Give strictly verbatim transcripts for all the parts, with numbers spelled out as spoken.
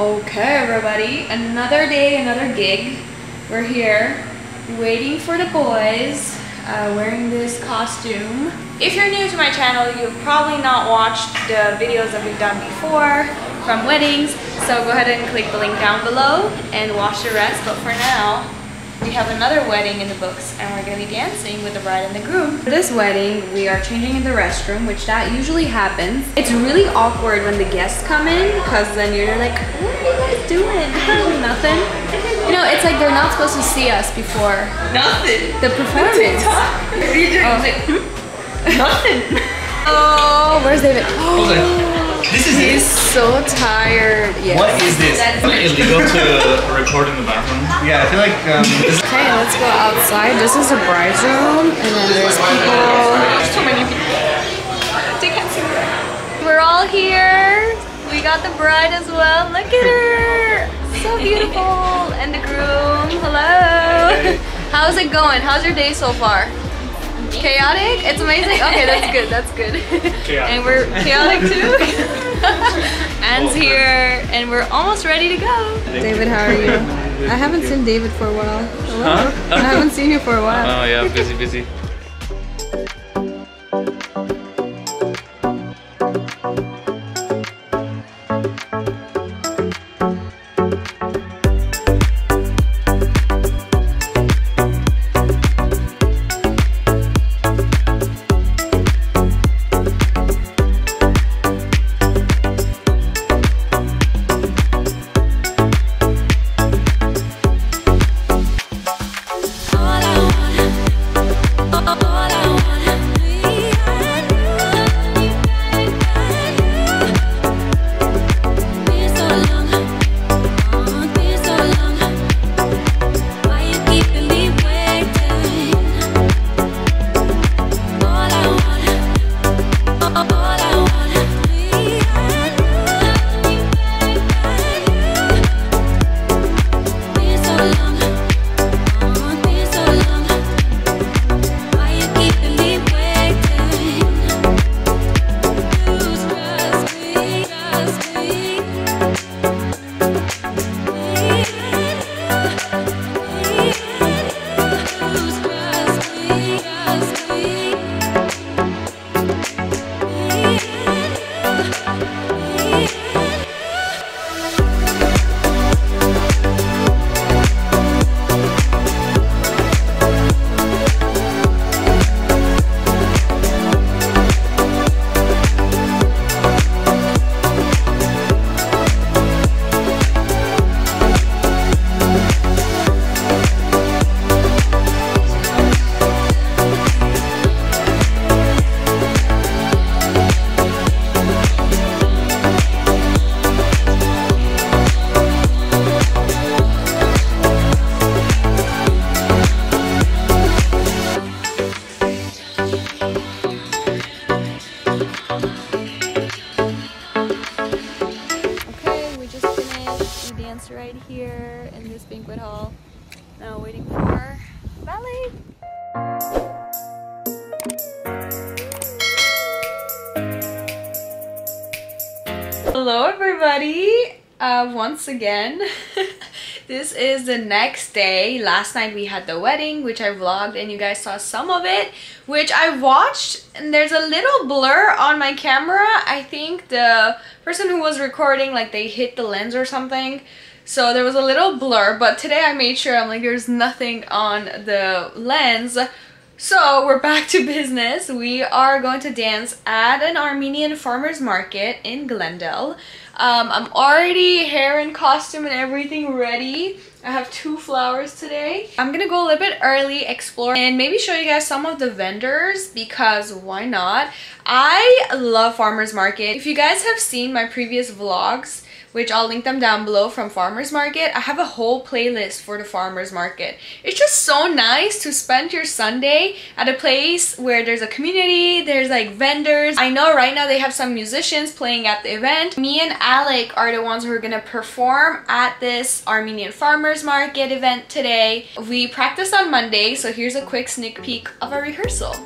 Okay, everybody, another day, another gig. We're here waiting for the boys, uh, wearing this costume. If you're new to my channel, you've probably not watched the videos that we've done before from weddings, so go ahead and click the link down below and watch the rest. But for now, we have another wedding in the books and we're gonna be dancing with the bride and the groom. For this wedding, we are changing in the restroom, which that usually happens. It's really awkward when the guests come in, because then you're like, what are you guys doing? Nothing. You know, it's like they're not supposed to see us before. Nothing. The performance. Oh. Nothing. Oh, where's David? Oh. This is He's it. so tired. Yes. What is this? Is it illegal to record in the bathroom? Yeah, I feel like. Um, this okay, let's go outside. This is the bride's room, and then there's people. There's too many people. They can't see me. We're all here. We got the bride as well. Look at her. So beautiful. And the groom. Hello. How's it going? How's your day so far? Chaotic? It's amazing. Okay, that's good. That's good. Chaotic. And we're chaotic too. Anne's here, and we're almost ready to go. David, how are you? I haven't seen David for a while. Huh? I haven't seen you for a while. Oh yeah, busy, busy. Here in this banquet hall, now waiting for ballet. Hello everybody, uh, once again. This is the next day. Last night we had the wedding, which I vlogged and you guys saw some of it, which I watched, and there's a little blur on my camera. I think the person who was recording, like, they hit the lens or something. So there was a little blur, but today I made sure, I'm like, there's nothing on the lens. So we're back to business. We are going to dance at an Armenian farmer's market in Glendale. Um, I'm already hair and costume and everything ready. I have two flowers today. I'm gonna go a little bit early, explore, and maybe show you guys some of the vendors, because why not? I love farmers market. If you guys have seen my previous vlogs, which I'll link them down below, from farmers market, I have a whole playlist for the farmers market. It's just so nice to spend your Sunday at a place where there's a community, there's like vendors. I know right now they have some musicians playing at the event. Me and Alec are the ones who are gonna perform at this Armenian farmers market event today. We practiced on Monday, so here's a quick sneak peek of our rehearsal.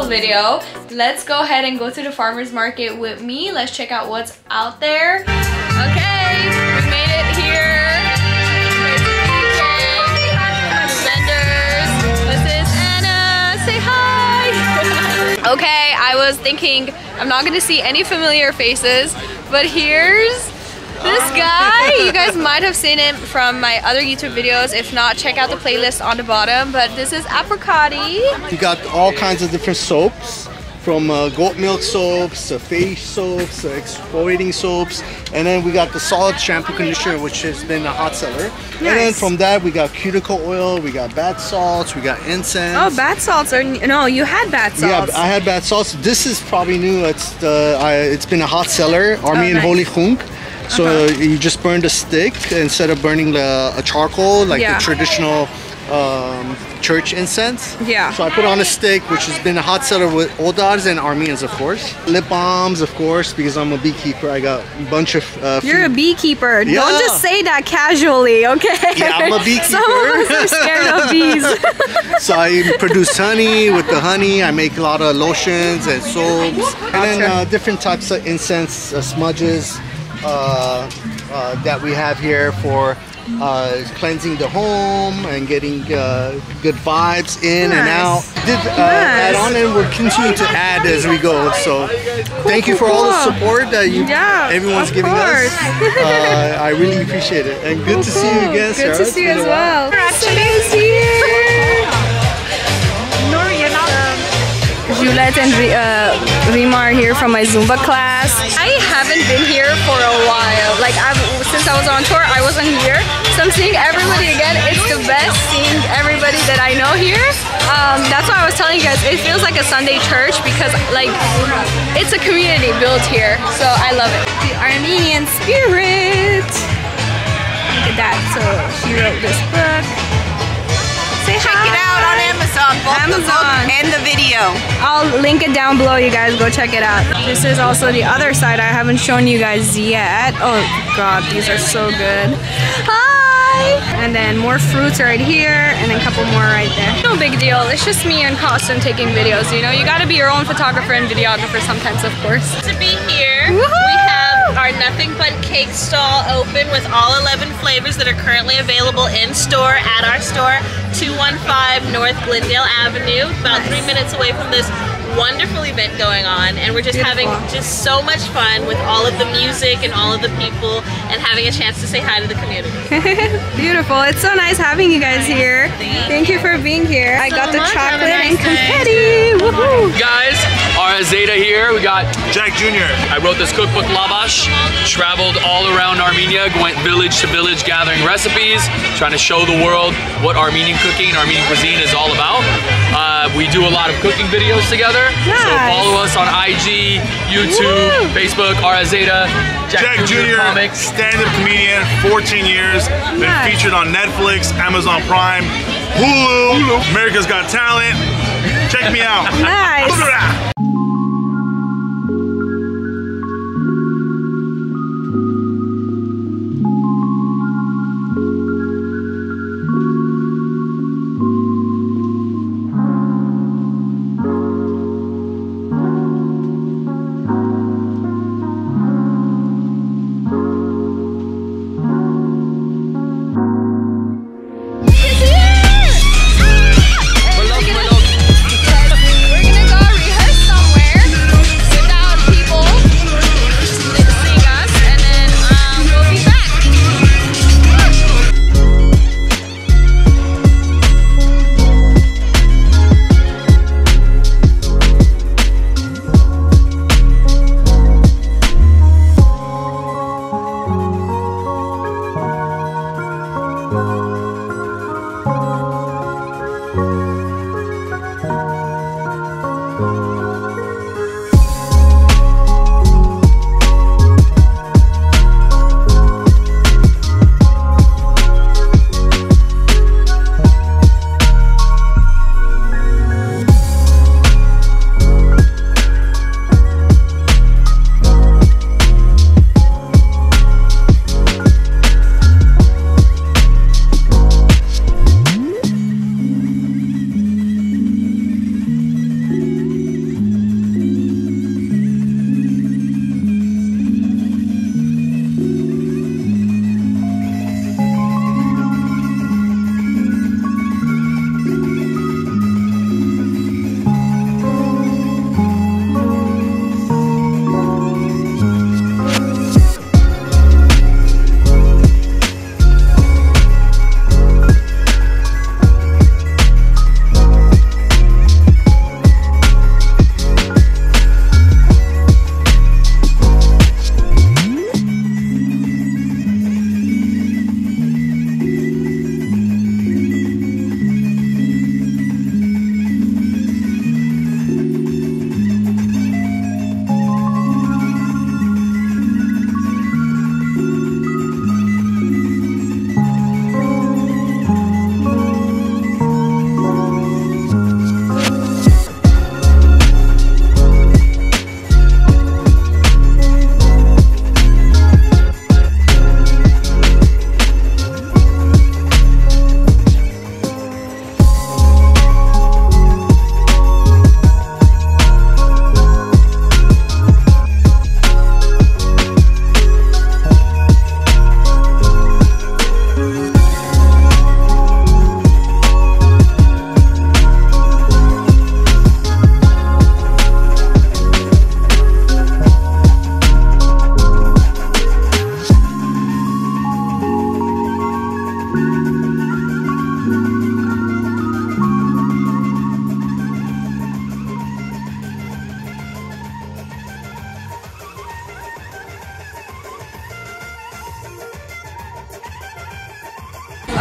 rehearsal video. Let's go ahead and go to the farmer's market with me. Let's check out what's out there. Okay, we made it here. There's people, vendors. This is Anna, say hi. Okay, I was thinking I'm not gonna see any familiar faces, but here's this guy. You guys might have seen him from my other YouTube videos. If not, check out the playlist on the bottom. But this is Apricoty. He got all kinds of different soaps, from uh, goat milk soaps, uh, face soaps, uh, exfoliating soaps, and then we got the solid shampoo conditioner, which has been a hot seller. Nice. And then from that we got cuticle oil, we got bath salts, we got incense. Oh, bath salts are, no, you had bath salts. Yeah, I had bath salts. This is probably new. It's the, uh, it's been a hot seller, Armenian oh, nice. Holy Khunk. So uh-huh. you just burn the stick instead of burning the, a charcoal, like yeah. the traditional um, church incense. Yeah. So I put on a stick, which has been a hot seller with Odars and Armenians, of course. Lip balms, of course, because I'm a beekeeper. I got a bunch of uh, food. You're a beekeeper. Yeah. Don't just say that casually, okay? Yeah, I'm a beekeeper. Some of us are scared of bees. So I produce honey. With the honey, I make a lot of lotions and soaps. And then uh, different types of incense uh, smudges. Uh, uh, that we have here for uh, cleansing the home and getting uh, good vibes in nice. and out. Did uh, nice. add on, and we're continuing to add as we go. So thank you for all the support that you yeah, everyone's giving course. us. Uh, I really appreciate it, and good cool, to see you again, Sarah. Good to see you as well. Congratulations here. No, you're not. Um, Juliette and uh, Rima are here from my Zumba class. I haven't been here for a while. Like I've since I was on tour, I wasn't here. So I'm seeing everybody again. It's the best seeing everybody that I know here. Um, that's why I was telling you guys, it feels like a Sunday church because like it's a community built here. So I love it. The Armenian spirit. Look at that. So she wrote this book. Say hi. Check it out on Amazon. Both Amazon. The book and the video. I'll link it down below, you guys. Go check it out. This is also the other side. I haven't shown you guys yet. Oh god, these are so good. Hi! And then more fruits right here, and then a couple more right there. No big deal. It's just me and Costin taking videos, you know? You gotta be your own photographer and videographer sometimes, of course. To be here, we have our Nothing But Cake stall open with all eleven flavors that are currently available in store at our store. two one five North Glendale Avenue, about nice. three minutes away from this wonderful event going on, and we're just Beautiful. having just so much fun with all of the music and all of the people and having a chance to say hi to the community. Beautiful. It's so nice having you guys here. Thank you for being here. I got the chocolate and confetti. Woohoo! Guys, Arzeta here. We got Jack Junior I wrote this cookbook, Lavash. Traveled all around Armenia, went village to village gathering recipes, trying to show the world what Armenian cooking and Armenian cuisine is all about. Uh, we do a lot of cooking videos together. Nice. So follow us on I G, YouTube, Woo. Facebook, Arzeta, Jack, Jack Junior Stand-up comedian, fourteen years. Nice. Been featured on Netflix, Amazon Prime, Hulu, Hulu. America's Got Talent. Check me out. Nice. We're gonna go rehearse some.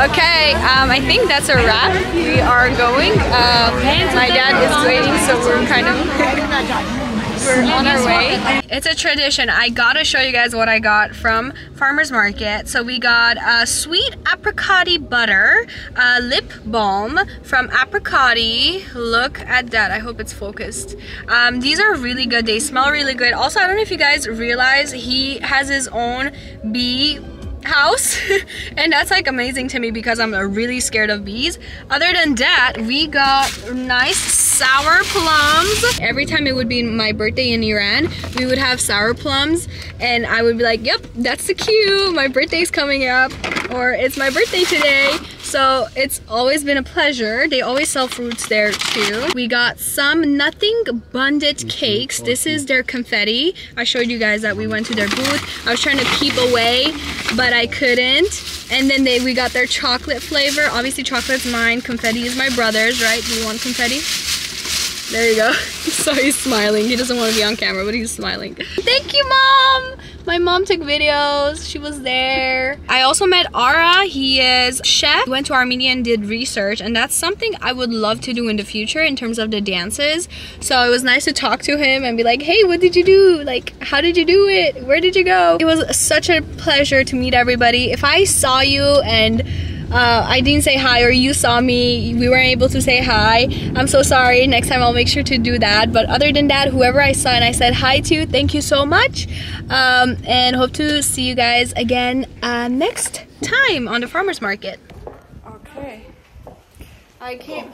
Okay, um, I think that's a wrap. We are going. Um, my dad is waiting, so we're kind of... We're on our way. It's a tradition. I gotta show you guys what I got from Farmer's Market. So we got a uh, sweet Apricoty butter, uh, lip balm from Apricoty. Look at that. I hope it's focused. Um, these are really good. They smell really good. Also, I don't know if you guys realize he has his own bee house and that's like amazing to me because I'm really scared of bees. Other than that, we got nice sour plums. Every time it would be my birthday in Iran, we would have sour plums and I would be like, yep, that's the cue, my birthday's coming up, or it's my birthday today. So it's always been a pleasure. They always sell fruits there too. We got some nothing bunded cakes. This is their confetti. I showed you guys that we went to their booth. I was trying to peep away, but I couldn't. And then they we got their chocolate flavor. Obviously chocolate's mine, confetti is my brother's, right? Do you want confetti? There you go. So he's smiling. He doesn't want to be on camera, but he's smiling. Thank you, Mom! My mom took videos. She was there. I also met Ara. He is chef. He went to Armenia and did research, and that's something I would love to do in the future in terms of the dances. So it was nice to talk to him and be like, hey, what did you do? Like, how did you do it? Where did you go? It was such a pleasure to meet everybody. If I saw you and Uh, I didn't say hi, or you saw me, we weren't able to say hi, I'm so sorry. Next time I'll make sure to do that. But other than that, whoever I saw and I said hi to, thank you so much. Um, and hope to see you guys again uh, next time on the farmer's market. Okay. I came...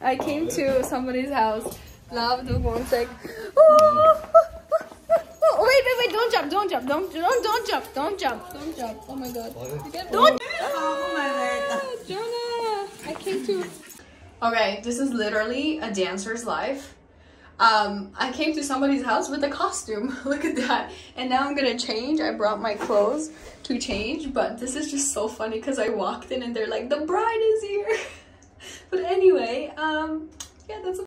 I came to somebody's house. Love the one sec. Oh, wait, wait, wait, don't jump, don't jump, don't, don't, don't jump, don't jump, don't jump. Oh my god. Don't. Oh my god. Jana, I came to. Okay, this is literally a dancer's life. Um, I came to somebody's house with a costume. Look at that. And now I'm gonna change. I brought my clothes to change, but this is just so funny because I walked in and they're like, the bride is here. But anyway, um, yeah, that's